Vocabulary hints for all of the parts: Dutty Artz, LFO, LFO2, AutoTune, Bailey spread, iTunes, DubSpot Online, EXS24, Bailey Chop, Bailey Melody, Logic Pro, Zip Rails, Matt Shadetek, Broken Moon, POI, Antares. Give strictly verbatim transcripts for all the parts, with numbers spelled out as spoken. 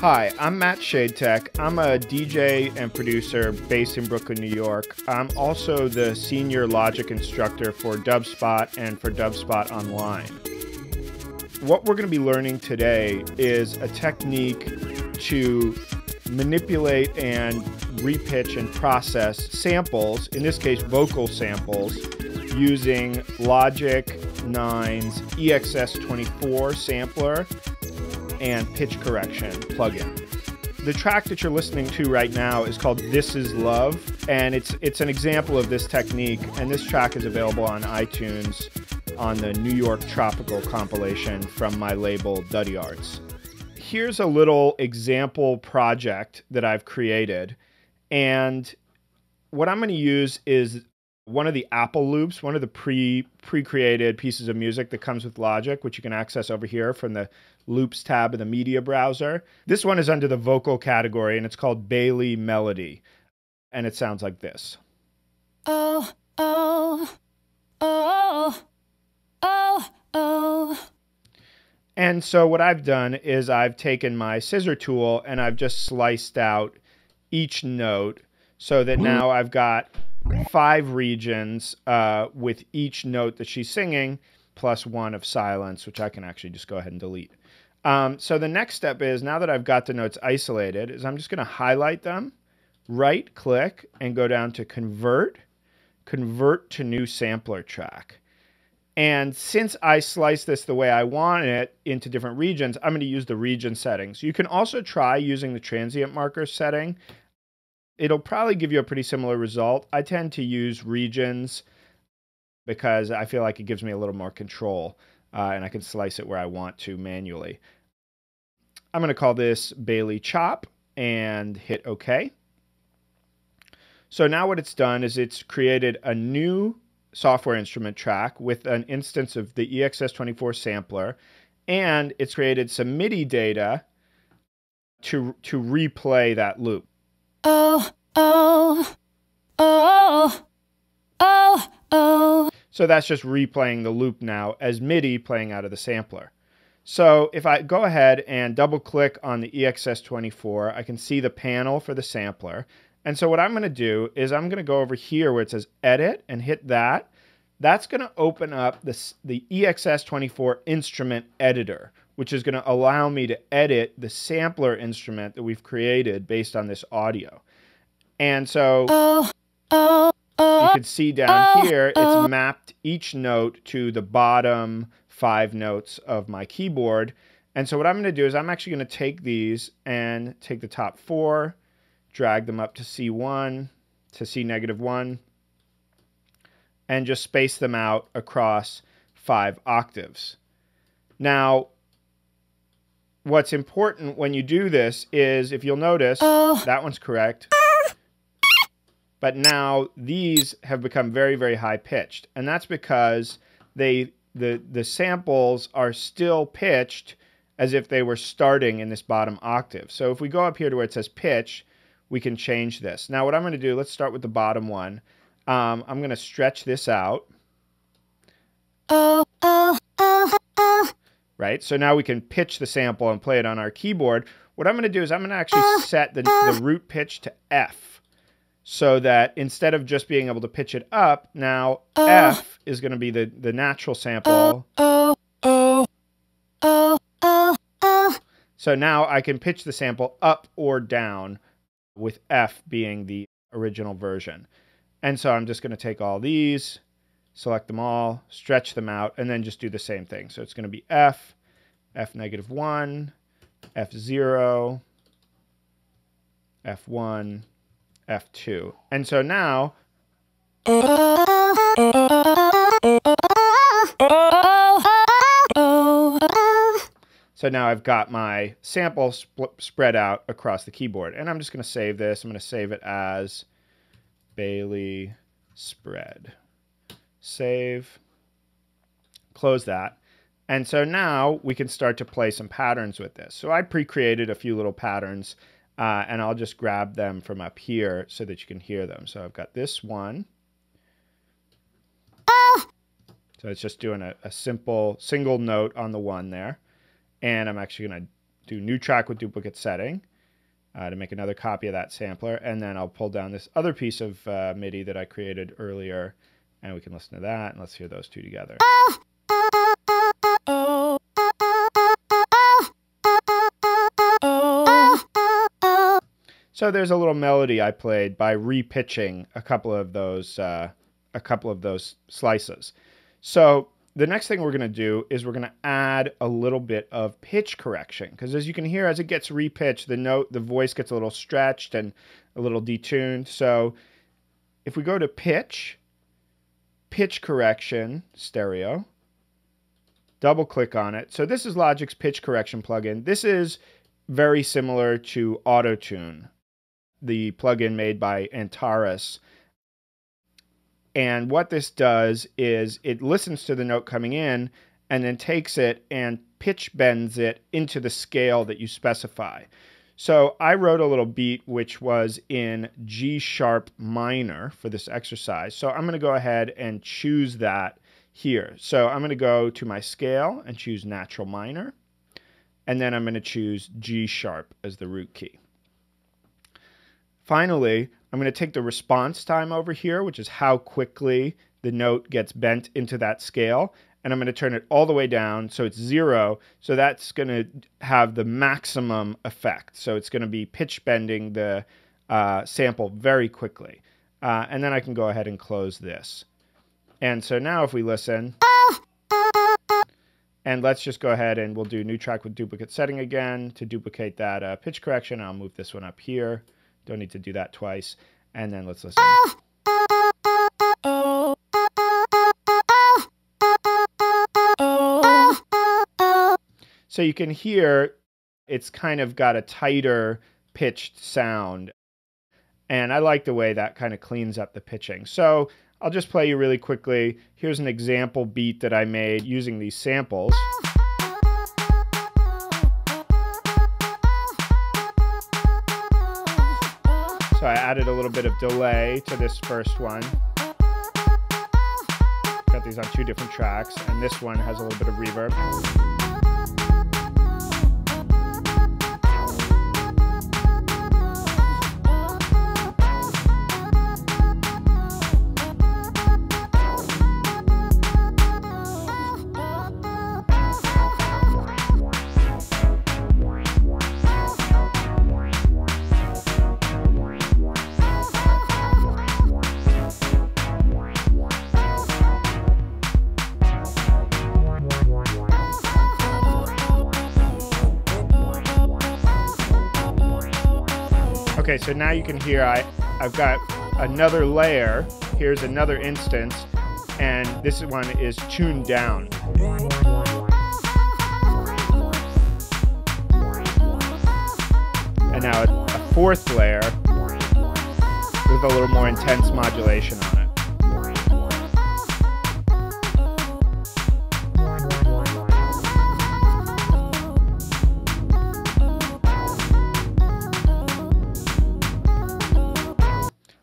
Hi, I'm Matt Shadetek. I'm a D J and producer based in Brooklyn, New York. I'm also the senior Logic instructor for DubSpot and for DubSpot Online. What we're going to be learning today is a technique to manipulate and repitch and process samples, in this case vocal samples, using Logic nine's E X S twenty-four sampler and pitch correction plugin. The track that you're listening to right now is called This Is Love, and it's it's an example of this technique, and this track is available on iTunes on the New York Tropical compilation from my label Dutty Artz. Here's a little example project that I've created, and what I'm going to use is one of the Apple loops, one of the pre, pre-created pieces of music that comes with Logic, which you can access over here from the Loops tab of the Media browser. This one is under the vocal category, and it's called Bailey Melody, and it sounds like this. Oh, oh, oh, oh, oh. And so what I've done is I've taken my scissor tool and I've just sliced out each note so that now I've got five regions uh, with each note that she's singing plus one of silence, which I can actually just go ahead and delete. Um, so the next step is, now that I've got the notes isolated, is I'm just going to highlight them, right click, and go down to Convert, Convert to New Sampler Track. And since I slice this the way I want it into different regions, I'm going to use the region settings. You can also try using the transient marker setting. It'll probably give you a pretty similar result. I tend to use regions because I feel like it gives me a little more control, uh, and I can slice it where I want to manually. I'm going to call this Bailey Chop and hit OK. So now what it's done is it's created a new software instrument track with an instance of the E X S twenty-four sampler, and it's created some MIDI data to to replay that loop. Oh, oh, oh, oh, oh. So that's just replaying the loop now as MIDI playing out of the sampler. So if I go ahead and double click on the E X S twenty-four, I can see the panel for the sampler. And so what I'm going to do is I'm going to go over here where it says Edit and hit that. That's going to open up this, the E X S twenty-four instrument editor, which is going to allow me to edit the sampler instrument that we've created based on this audio. And so oh, oh, oh, you can see down oh, here, it's oh. mapped each note to the bottom five notes of my keyboard. And so what I'm going to do is I'm actually going to take these and take the top four, drag them up to C one, to C negative one, and just space them out across five octaves. Now, what's important when you do this is, if you'll notice, oh. that one's correct, but now these have become very, very high pitched, and that's because they the, the samples are still pitched as if they were starting in this bottom octave. So if we go up here to where it says pitch, we can change this. Now what I'm going to do, let's start with the bottom one. Um, I'm going to stretch this out. Oh, oh, oh, oh. Right, so now we can pitch the sample and play it on our keyboard. What I'm going to do is I'm going to actually oh, set the, oh. the root pitch to F, so that instead of just being able to pitch it up, now oh. F is going to be the, the natural sample. Oh, oh, oh, oh, oh. So now I can pitch the sample up or down, with F being the original version. And so I'm just going to take all these, select them all, stretch them out, and then just do the same thing. So it's going to be F, F negative one, F zero, F one, F two. And so now... So now I've got my sample sp- spread out across the keyboard. And I'm just going to save this. I'm going to save it as Bailey spread. Save. Close that. And so now we can start to play some patterns with this. So I pre-created a few little patterns, uh, and I'll just grab them from up here so that you can hear them. So I've got this one. Ah! So it's just doing a, a simple single note on the one there. And I'm actually going to do new track with duplicate setting uh, to make another copy of that sampler. And then I'll pull down this other piece of uh, MIDI that I created earlier, and we can listen to that. And let's hear those two together. So there's a little melody I played by repitching a couple of those uh, a couple of those slices. So the next thing we're going to do is we're going to add a little bit of pitch correction, because as you can hear, as it gets repitched, the note, the voice gets a little stretched and a little detuned. So if we go to pitch, pitch correction, stereo, double click on it. So this is Logic's pitch correction plugin. This is very similar to AutoTune, the plugin made by Antares. And what this does is it listens to the note coming in and then takes it and pitch bends it into the scale that you specify. So I wrote a little beat which was in G sharp minor for this exercise. So I'm going to go ahead and choose that here. So I'm going to go to my scale and choose natural minor. And then I'm going to choose G sharp as the root key. Finally, I'm going to take the response time over here, which is how quickly the note gets bent into that scale, and I'm going to turn it all the way down so it's zero, so that's going to have the maximum effect. So it's going to be pitch bending the uh, sample very quickly. Uh, and then I can go ahead and close this. And so now if we listen, and let's just go ahead and we'll do new track with duplicate setting again to duplicate that uh, pitch correction. I'll move this one up here. Don't need to do that twice. And then let's listen. So you can hear it's kind of got a tighter pitched sound. And I like the way that kind of cleans up the pitching. So I'll just play you really quickly. Here's an example beat that I made using these samples. So I added a little bit of delay to this first one. Got these on two different tracks, and this one has a little bit of reverb. Okay, so now you can hear I, I've got another layer. Here's another instance, and this one is tuned down. And now a fourth layer with a little more intense modulation on it.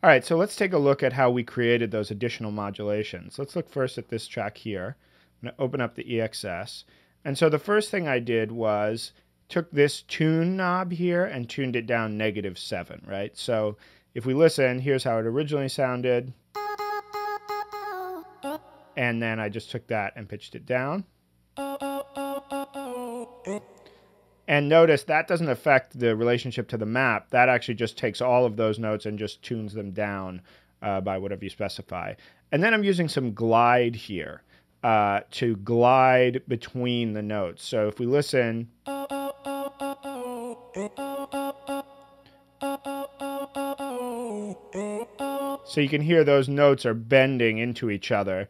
All right, so let's take a look at how we created those additional modulations. Let's look first at this track here. I'm going to open up the E X S. And so the first thing I did was took this tune knob here and tuned it down negative seven, right? So if we listen, here's how it originally sounded. And then I just took that and pitched it down. And notice that doesn't affect the relationship to the map. That actually just takes all of those notes and just tunes them down uh, by whatever you specify. And then I'm using some glide here uh, to glide between the notes. So if we listen, so you can hear those notes are bending into each other.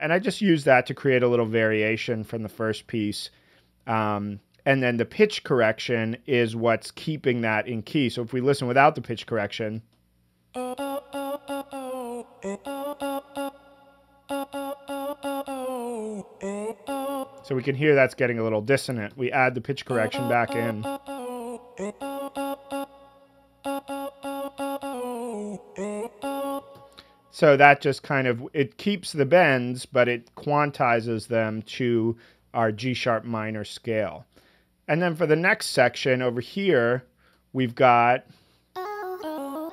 And I just use that to create a little variation from the first piece. Um, And then the pitch correction is what's keeping that in key. So if we listen without the pitch correction, so we can hear that's getting a little dissonant. We add the pitch correction back in. So that just kind of, it keeps the bends, but it quantizes them to our G sharp minor scale. And then for the next section over here, we've got, I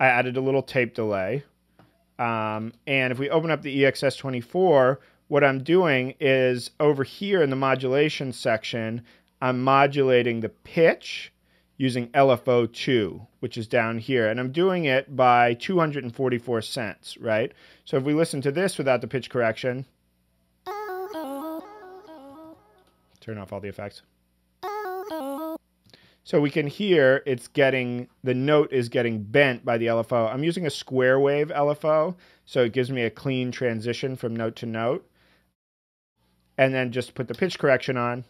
added a little tape delay. Um, and if we open up the E X S twenty-four, what I'm doing is over here in the modulation section, I'm modulating the pitch using L F O two, which is down here. And I'm doing it by two hundred forty-four cents, right? So if we listen to this without the pitch correction, turn off all the effects. So we can hear it's getting, the note is getting bent by the L F O. I'm using a square wave L F O, so it gives me a clean transition from note to note. And then just put the pitch correction on.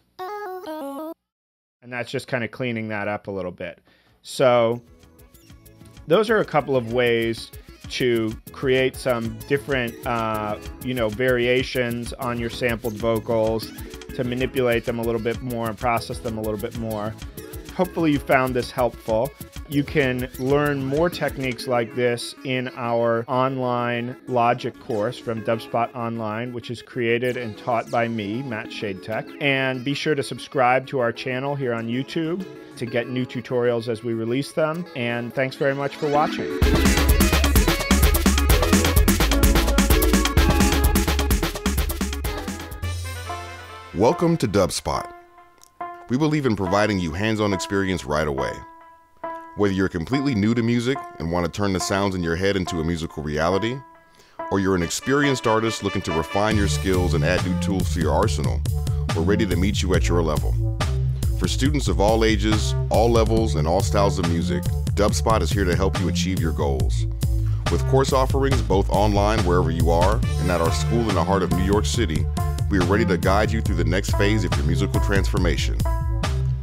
And that's just kind of cleaning that up a little bit. So those are a couple of ways to create some different, uh, you know, variations on your sampled vocals, to manipulate them a little bit more and process them a little bit more. Hopefully you found this helpful. You can learn more techniques like this in our online Logic course from DubSpot Online, which is created and taught by me, Matt Shadetek. And be sure to subscribe to our channel here on YouTube to get new tutorials as we release them. And thanks very much for watching. Welcome to DubSpot. We believe in providing you hands-on experience right away. Whether you're completely new to music and want to turn the sounds in your head into a musical reality, or you're an experienced artist looking to refine your skills and add new tools to your arsenal, we're ready to meet you at your level. For students of all ages, all levels, and all styles of music, DubSpot is here to help you achieve your goals. With course offerings both online wherever you are and at our school in the heart of New York City, we are ready to guide you through the next phase of your musical transformation.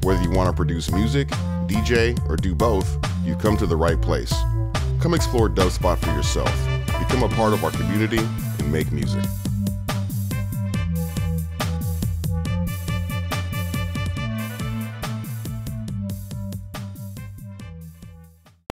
Whether you want to produce music, D J, or do both, you've come to the right place. Come explore DubSpot for yourself. Become a part of our community and make music.